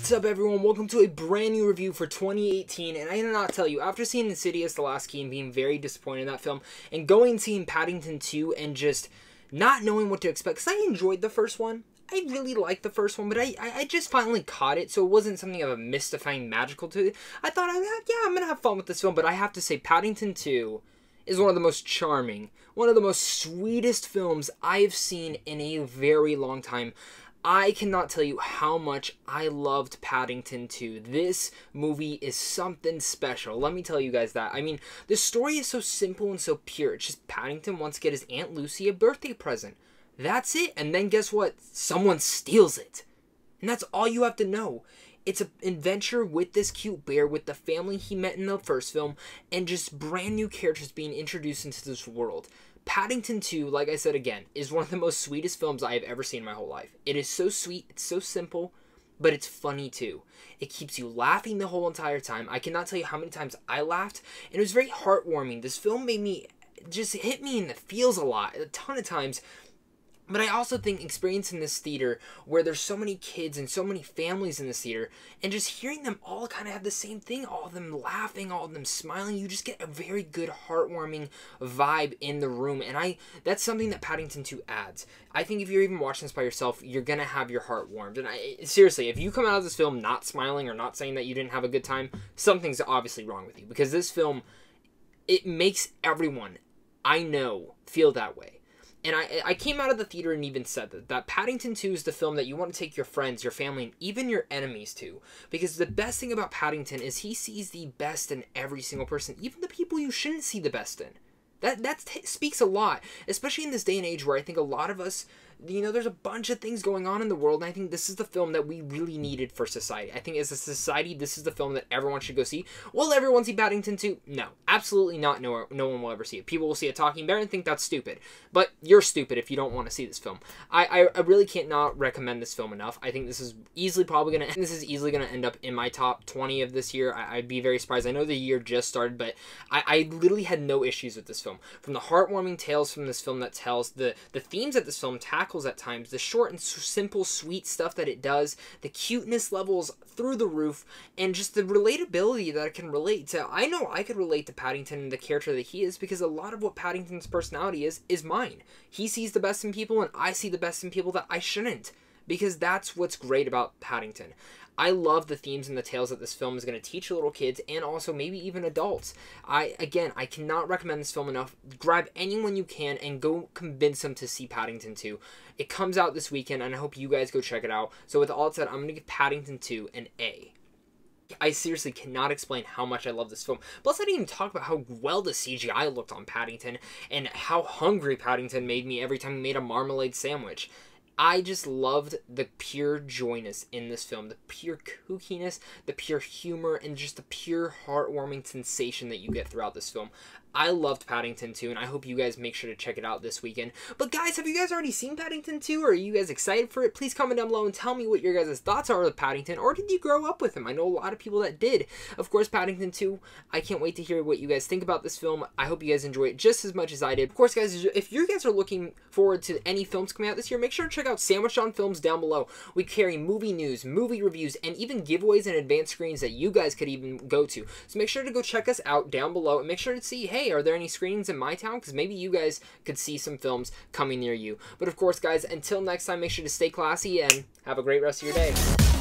What's up, everyone? Welcome to a brand new review for 2018, and I cannot tell you, after seeing Insidious the Last Key and being very disappointed in that film, and going and seeing Paddington 2 and just not knowing what to expect, because I enjoyed the first one. I really liked the first one, but I just finally caught it, so it wasn't something of a mystifying magical to it. I thought, yeah, I'm going to have fun with this film, but I have to say, Paddington 2 is one of the most charming, one of the most sweetest films I've seen in a very long time. I cannot tell you how much I loved Paddington 2. This movie is something special. Let me tell you guys that. I mean, the story is so simple and so pure. It's just Paddington wants to get his Aunt Lucy a birthday present. That's it. And then guess what? Someone steals it. And that's all you have to know. It's an adventure with this cute bear, with the family he met in the first film, and just brand new characters being introduced into this world. Paddington 2, like I said again, is one of the most sweetest films I have ever seen in my whole life. It is so sweet, it's so simple, but it's funny too. It keeps you laughing the whole entire time. I cannot tell you how many times I laughed, and it was very heartwarming. This film made me, just hit me in the feels a lot, a ton of times. But I also think experiencing this theater where there's so many kids and so many families in this theater, and just hearing them all kind of have the same thing, all of them laughing, all of them smiling, you just get a very good heartwarming vibe in the room. And that's something that Paddington 2 adds. I think if you're even watching this by yourself, you're going to have your heart warmed. And seriously, if you come out of this film not smiling or not saying that you didn't have a good time, something's obviously wrong with you, because this film, it makes everyone I know feel that way. And I came out of the theater and even said that Paddington 2 is the film that you want to take your friends, your family, and even your enemies to. Because the best thing about Paddington is he sees the best in every single person, even the people you shouldn't see the best in. That speaks a lot, especially in this day and age where I think a lot of us, you know, there's a bunch of things going on in the world, and I think this is the film that we really needed for society. I think as a society, this is the film that everyone should go see. Will everyone see Paddington 2? No, absolutely not. No one will ever see it. People will see a talking bear and think that's stupid, but you're stupid if you don't want to see this film. I really can't not recommend this film enough. I think this is easily probably going to end. This is easily going to end up in my top 20 of this year. I'd be very surprised. I know the year just started, but I literally had no issues with this film. From the heartwarming tales from this film that tells, the themes that this film tackles at times, the short and simple sweet stuff that it does, the cuteness levels through the roof, and just the relatability that it can relate to. I know I could relate to Paddington and the character that he is, because a lot of what Paddington's personality is mine. He sees the best in people, and I see the best in people that I shouldn't, because that's what's great about Paddington. I love the themes and the tales that this film is going to teach little kids, and also maybe even adults. Again, I cannot recommend this film enough. Grab anyone you can and go convince them to see Paddington 2. It comes out this weekend, and I hope you guys go check it out. So with all that said, I'm going to give Paddington 2 an A. I seriously cannot explain how much I love this film. Plus, I didn't even talk about how well the CGI looked on Paddington, and how hungry Paddington made me every time he made a marmalade sandwich. I just loved the pure joyness in this film, the pure kookiness, the pure humor, and just the pure heartwarming sensation that you get throughout this film. I loved Paddington 2, and I hope you guys make sure to check it out this weekend. But guys, have you guys already seen Paddington 2, or are you guys excited for it? Please comment down below and tell me what your guys' thoughts are with Paddington, or did you grow up with him? I know a lot of people that did. Of course, Paddington 2, I can't wait to hear what you guys think about this film. I hope you guys enjoy it just as much as I did. Of course, guys, if you guys are looking forward to any films coming out this year, make sure to check out Sandwich on Films down below. We carry movie news, movie reviews, and even giveaways and advanced screenings that you guys could even go to. So make sure to go check us out down below, and make sure to see, hey, are there any screenings in my town? Because maybe you guys could see some films coming near you. But of course, guys, until next time, make sure to stay classy and have a great rest of your day.